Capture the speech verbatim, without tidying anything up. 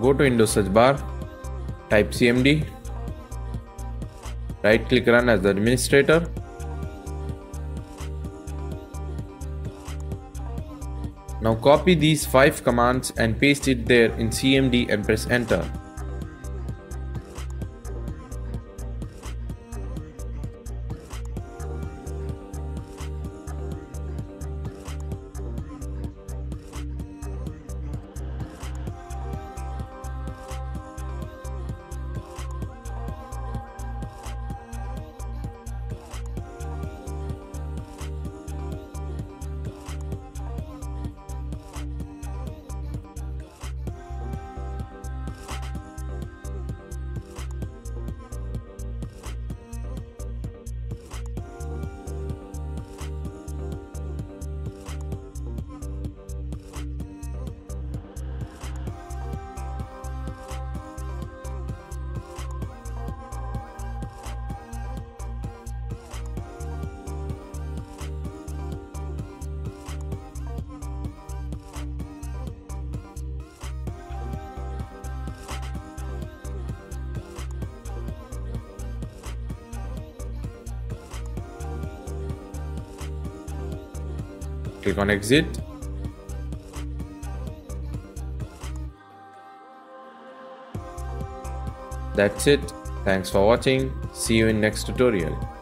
go to Windows search bar, type C M D, right click run as the administrator. Now copy these five commands and paste it there in C M D and press enter. Click on exit. That's it. Thanks for watching. See you in next tutorial.